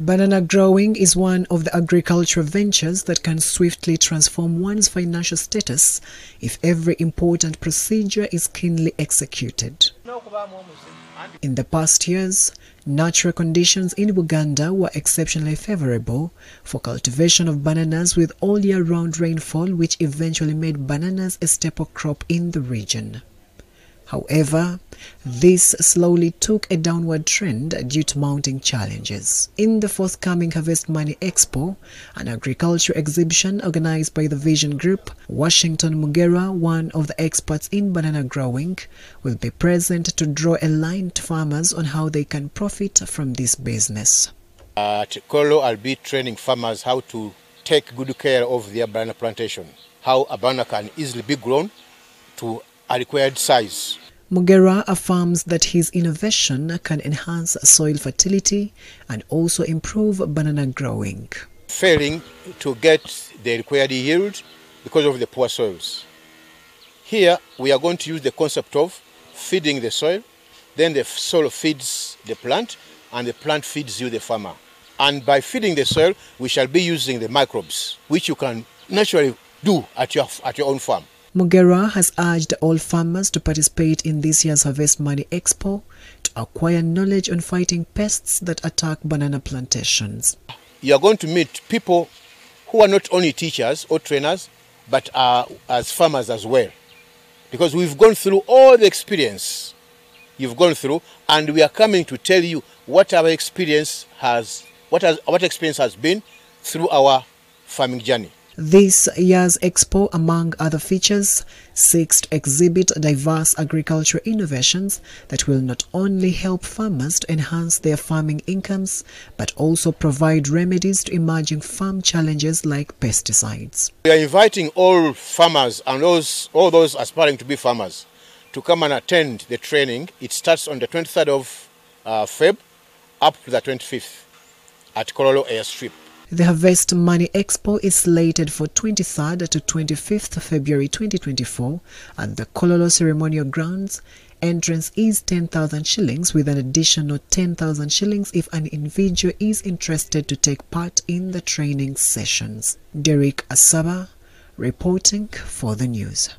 Banana growing is one of the agricultural ventures that can swiftly transform one's financial status if every important procedure is keenly executed. In the past years, natural conditions in Buganda were exceptionally favorable for cultivation of bananas with all year-round rainfall, which eventually made bananas a staple crop in the region. However, this slowly took a downward trend due to mounting challenges. In the forthcoming Harvest Money Expo, an agricultural exhibition organized by the Vision Group, Washington Mugera, one of the experts in banana growing, will be present to draw a line to farmers on how they can profit from this business. At Kololo, I'll be training farmers how to take good care of their banana plantation, how a banana can easily be grown to a required size. Mugera affirms that his innovation can enhance soil fertility and also improve banana growing. Failing to get the required yield because of the poor soils. Here we are going to use the concept of feeding the soil, then the soil feeds the plant and the plant feeds you, the farmer. And by feeding the soil, we shall be using the microbes, which you can naturally do at your own farm. Mugera has urged all farmers to participate in this year's Harvest Money Expo to acquire knowledge on fighting pests that attack banana plantations. You are going to meet people who are not only teachers or trainers, but are as farmers as well. Because we've gone through all the experience you've gone through, and we are coming to tell you what our experience has, what experience has been through our farming journey. This year's expo, among other features, seeks to exhibit diverse agricultural innovations that will not only help farmers to enhance their farming incomes, but also provide remedies to emerging farm challenges like pesticides. We are inviting all farmers and all those aspiring to be farmers to come and attend the training. It starts on the 23rd of Feb up to the 25th at Kololo Airstrip. The Harvest Money Expo is slated for 23rd to 25th February 2024 at the Kololo Ceremonial Grounds. Entrance is 10,000 shillings with an additional 10,000 shillings if an individual is interested to take part in the training sessions. Derek Asaba reporting for the news.